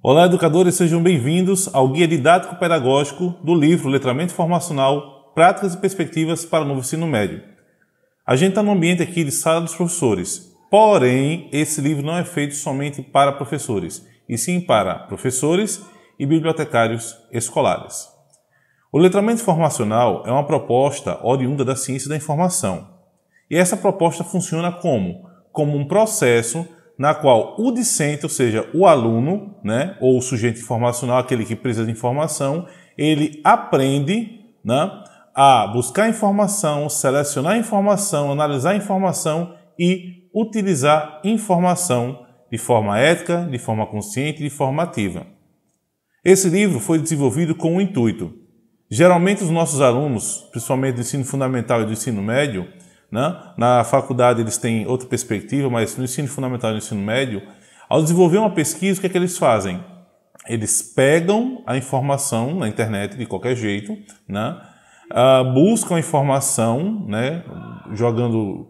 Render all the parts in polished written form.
Olá, educadores, sejam bem-vindos ao Guia Didático-Pedagógico do livro Letramento Informacional, Práticas e Perspectivas para o Novo Ensino Médio. A gente está no ambiente aqui de sala dos professores, porém, esse livro não é feito somente para professores, e sim para professores e bibliotecários escolares. O Letramento Informacional é uma proposta oriunda da Ciência da Informação, e essa proposta funciona como um processo na qual o discente, ou seja, o aluno, né, ou o sujeito informacional, aquele que precisa de informação, ele aprende, né, a buscar informação, selecionar informação, analisar informação e utilizar informação de forma ética, de forma consciente e de forma ativa. Esse livro foi desenvolvido com o intuito. Geralmente os nossos alunos, principalmente do ensino fundamental e do ensino médio, na faculdade eles têm outra perspectiva, mas no ensino fundamental e no ensino médio, ao desenvolver uma pesquisa, o que é que eles fazem? Eles pegam a informação na internet de qualquer jeito, né? Buscam a informação, né? Jogando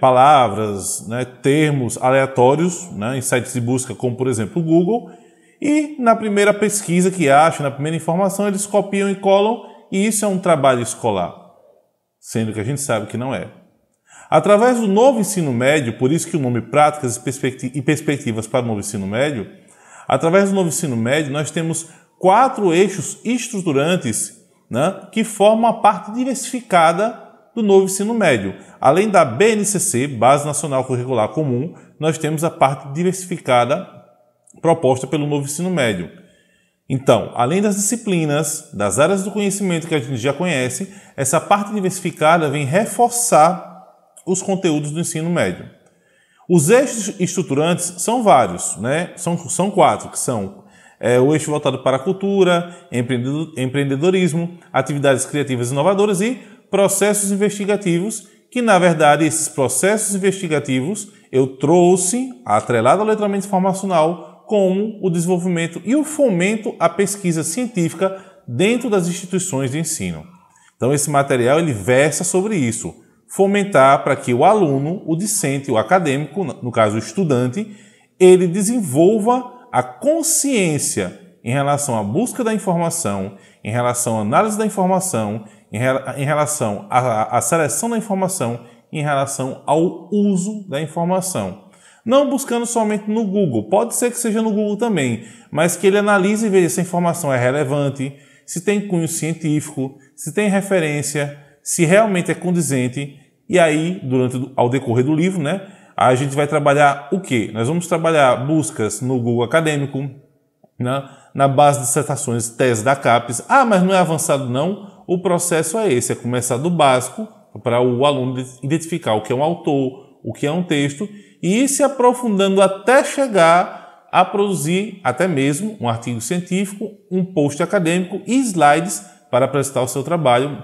palavras, né? Termos aleatórios, né? Em sites de busca como, por exemplo, o Google, e na primeira pesquisa que acham, na primeira informação, eles copiam e colam, e isso é um trabalho escolar. Sendo que a gente sabe que não é. Através do Novo Ensino Médio, por isso que o nome Práticas e Perspectivas para o Novo Ensino Médio, através do Novo Ensino Médio nós temos 4 eixos estruturantes, né, que formam a parte diversificada do Novo Ensino Médio. Além da BNCC, Base Nacional Curricular Comum, nós temos a parte diversificada proposta pelo Novo Ensino Médio. Então, além das disciplinas, das áreas do conhecimento que a gente já conhece, essa parte diversificada vem reforçar os conteúdos do ensino médio. Os eixos estruturantes são vários, né? São 4, que são o eixo voltado para a cultura, empreendedorismo, atividades criativas inovadoras e processos investigativos, que, na verdade, esses processos investigativos eu trouxe, atrelado ao letramento informacional, como o desenvolvimento e o fomento à pesquisa científica dentro das instituições de ensino. Então, esse material ele versa sobre isso. Fomentar para que o aluno, o discente, o acadêmico, no caso o estudante, ele desenvolva a consciência em relação à busca da informação, em relação à análise da informação, em relação à seleção da informação, em relação ao uso da informação. Não buscando somente no Google, pode ser que seja no Google também, mas que ele analise e veja se a informação é relevante, se tem cunho científico, se tem referência, se realmente é condizente. E aí, ao decorrer do livro, né, a gente vai trabalhar o quê? Nós vamos trabalhar buscas no Google acadêmico, na base de dissertações, tese da Capes. Ah, mas não é avançado não? O processo é esse, é começar do básico, para o aluno identificar o que é um autor, o que é um texto, e ir se aprofundando até chegar a produzir até mesmo um artigo científico, um post acadêmico e slides para apresentar o seu trabalho,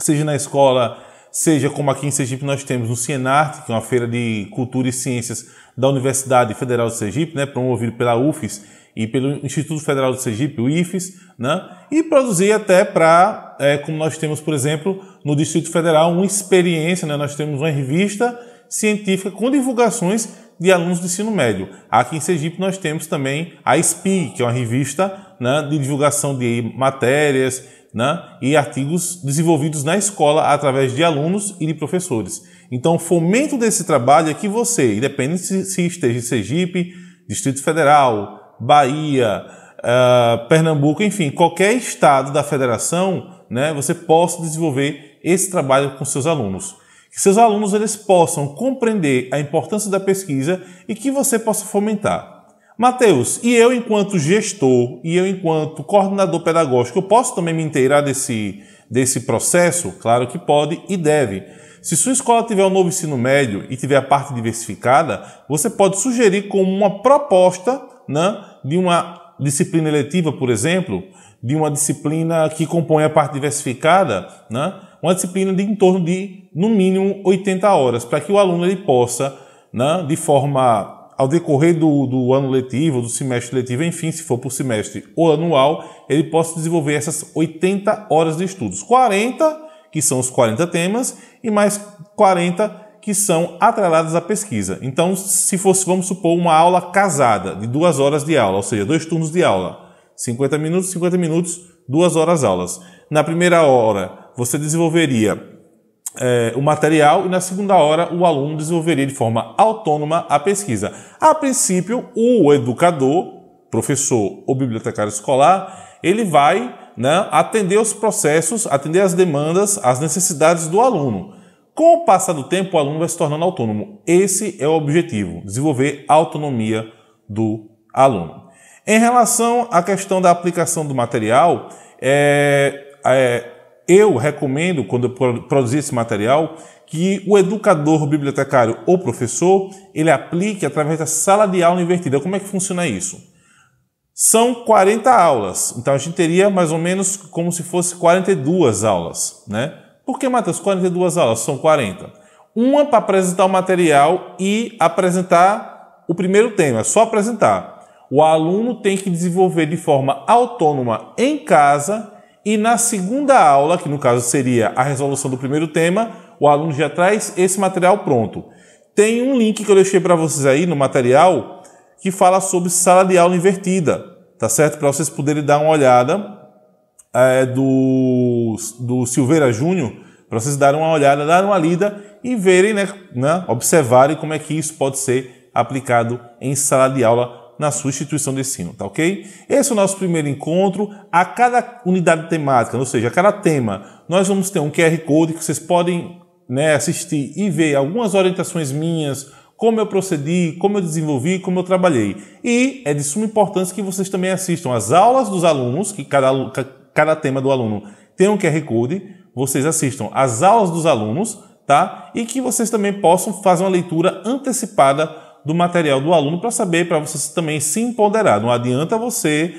seja na escola, seja como aqui em Sergipe nós temos no Cienart, que é uma feira de cultura e ciências da Universidade Federal de Sergipe, né, promovido pela UFES e pelo Instituto Federal de Sergipe, o IFES, né, e produzir até para, como nós temos, por exemplo, no Distrito Federal, uma experiência, né, nós temos uma revista científica com divulgações de alunos do ensino médio. Aqui em Sergipe nós temos também a SPI, que é uma revista, né, de divulgação de matérias, né, e artigos desenvolvidos na escola através de alunos e de professores. Então, o fomento desse trabalho é que você, independente se esteja em Sergipe, Distrito Federal, Bahia, Pernambuco, enfim, qualquer estado da federação, né, você possa desenvolver esse trabalho com seus alunos. Que seus alunos eles possam compreender a importância da pesquisa e que você possa fomentar. Matheus, e eu enquanto gestor, e eu enquanto coordenador pedagógico, eu posso também me inteirar desse processo? Claro que pode e deve. Se sua escola tiver um novo ensino médio e tiver a parte diversificada, você pode sugerir como uma proposta, né, de uma disciplina eletiva, por exemplo, de uma disciplina que compõe a parte diversificada, né, uma disciplina de em torno de, no mínimo, 80 horas, para que o aluno ele possa, né, de forma, ao decorrer do ano letivo, do semestre letivo, enfim, se for por semestre ou anual, ele possa desenvolver essas 80 horas de estudos. 40, que são os 40 temas, e mais 40, que são atreladas à pesquisa. Então, se fosse, vamos supor, uma aula casada, de 2 horas de aula, ou seja, 2 turnos de aula, 50 minutos, 2 horas aulas. Na primeira hora, você desenvolveria o material e na segunda hora o aluno desenvolveria de forma autônoma a pesquisa. A princípio, o educador, professor ou bibliotecário escolar, ele vai, né, atender os processos, atender as demandas, as necessidades do aluno. Com o passar do tempo, o aluno vai se tornando autônomo. Esse é o objetivo, desenvolver a autonomia do aluno. Em relação à questão da aplicação do material, eu recomendo, quando eu produzir esse material, que o educador, bibliotecário ou professor, ele aplique através da sala de aula invertida. Como é que funciona isso? São 40 aulas, então a gente teria mais ou menos como se fosse 42 aulas, né? Por que, Matheus, 42 aulas? São 40. Uma para apresentar o material e apresentar o primeiro tema, é só apresentar. O aluno tem que desenvolver de forma autônoma em casa e na segunda aula, que no caso seria a resolução do primeiro tema, o aluno já traz esse material pronto. Tem um link que eu deixei para vocês aí no material que fala sobre sala de aula invertida, tá certo? Para vocês poderem dar uma olhada, do Silveira Júnior, para vocês darem uma olhada, darem uma lida e verem, né, observarem como é que isso pode ser aplicado em sala de aula na sua instituição de ensino, tá ok? Esse é o nosso primeiro encontro. A cada unidade temática, ou seja, a cada tema, nós vamos ter um QR Code que vocês podem, né, assistir e ver algumas orientações minhas, como eu procedi, como eu desenvolvi, como eu trabalhei. E é de suma importância que vocês também assistam as aulas dos alunos, que cada tema do aluno tem um QR Code, vocês assistam as aulas dos alunos, tá? E que vocês também possam fazer uma leitura antecipada do material do aluno para saber, para você também se empoderar. Não adianta você,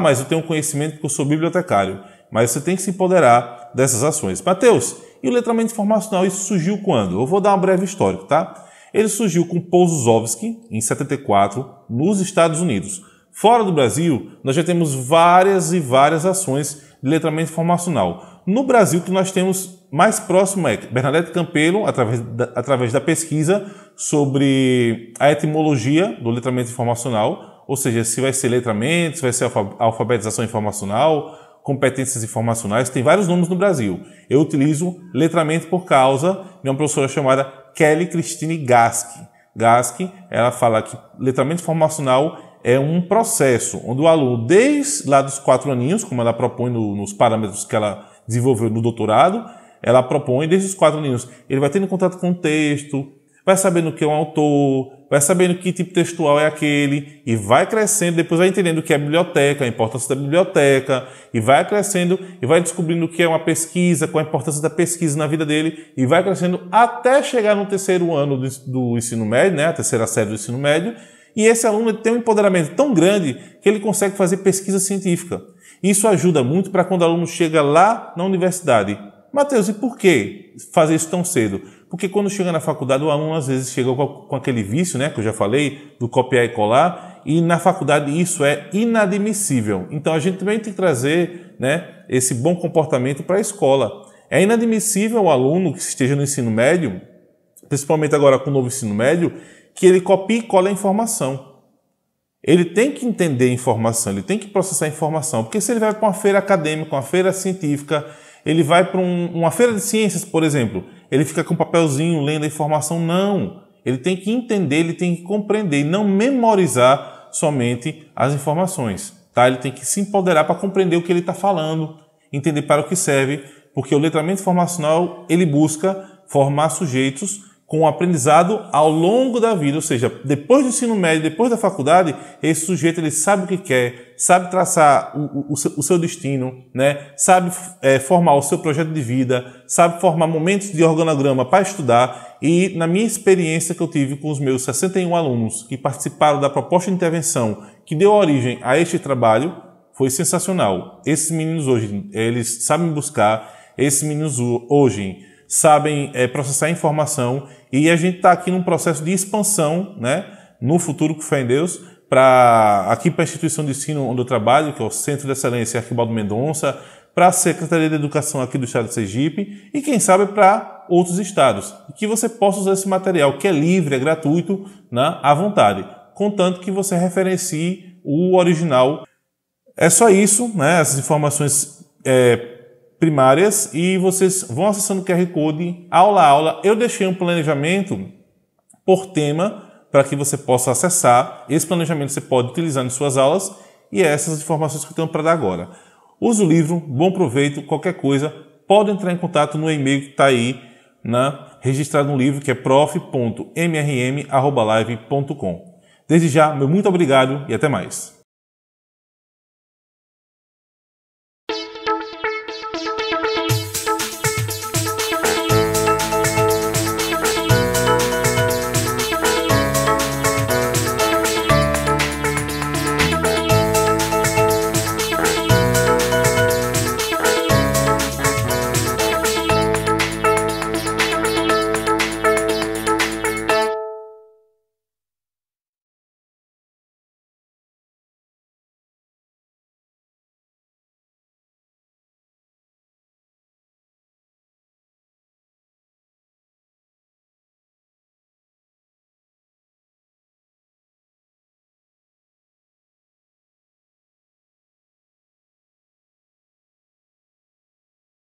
mas eu tenho conhecimento porque eu sou bibliotecário. Mas você tem que se empoderar dessas ações. Matheus, e o letramento informacional, isso surgiu quando? Eu vou dar um breve histórico, tá? Ele surgiu com Pouzozovski, em 74, nos Estados Unidos. Fora do Brasil, nós já temos várias e várias ações de letramento informacional. No Brasil, que nós temos mais próximo é Bernadette Campello, através da pesquisa sobre a etimologia do letramento informacional, ou seja, se vai ser letramento, se vai ser alfabetização informacional, competências informacionais, tem vários nomes no Brasil. Eu utilizo letramento por causa de uma professora chamada Kelly Christine Gasque. Gasque, ela fala que letramento informacional é um processo onde o aluno, desde lá dos 4 aninhos, como ela propõe nos parâmetros que ela desenvolveu no doutorado, ela propõe desde os 4 aninhos. Ele vai tendo contato com o texto, vai sabendo o que é um autor, vai sabendo que tipo textual é aquele, e vai crescendo, depois vai entendendo o que é a biblioteca, a importância da biblioteca, e vai crescendo, e vai descobrindo o que é uma pesquisa, qual a importância da pesquisa na vida dele, e vai crescendo até chegar no 3º ano do ensino médio, né, a 3ª série do ensino médio, e esse aluno tem um empoderamento tão grande que ele consegue fazer pesquisa científica. Isso ajuda muito para quando o aluno chega lá na universidade. Matheus, e por que fazer isso tão cedo? Porque quando chega na faculdade, o aluno às vezes chega com aquele vício, né, que eu já falei, do copiar e colar, e na faculdade isso é inadmissível. Então a gente também tem que trazer, né, esse bom comportamento para a escola. É inadmissível o aluno que esteja no ensino médio, principalmente agora com o novo ensino médio, que ele copie e cole a informação. Ele tem que entender a informação, ele tem que processar a informação, porque se ele vai para uma feira acadêmica, uma feira científica, ele vai para uma feira de ciências, por exemplo, ele fica com um papelzinho lendo a informação. Não, ele tem que entender, ele tem que compreender e não memorizar somente as informações, tá? Ele tem que se empoderar para compreender o que ele está falando, entender para o que serve, porque o letramento informacional, ele busca formar sujeitos com o aprendizado ao longo da vida, ou seja, depois do ensino médio, depois da faculdade, esse sujeito ele sabe o que quer, sabe traçar o seu destino, né? Sabe formar o seu projeto de vida, sabe formar momentos de organograma para estudar. E na minha experiência que eu tive com os meus 61 alunos que participaram da proposta de intervenção que deu origem a este trabalho, foi sensacional. Esses meninos hoje, eles sabem buscar, esses meninos hoje sabem processar a informação, e a gente está aqui num processo de expansão, né, no futuro, com fé em Deus, aqui para a instituição de ensino onde eu trabalho, que é o Centro de Excelência Arquivaldo Mendonça, para a Secretaria de Educação aqui do Estado de Sergipe e, quem sabe, para outros estados. E que você possa usar esse material, que é livre, é gratuito, né, à vontade, contanto que você referencie o original. É só isso, né, essas informações primárias, e vocês vão acessando o QR Code, aula a aula. Eu deixei um planejamento por tema para que você possa acessar. Esse planejamento você pode utilizar em suas aulas e essas informações que eu tenho para dar agora. Usa o livro, bom proveito, qualquer coisa, pode entrar em contato no e-mail que está aí, registrado no livro, que é prof.mrm@live.com. Desde já, meu muito obrigado e até mais.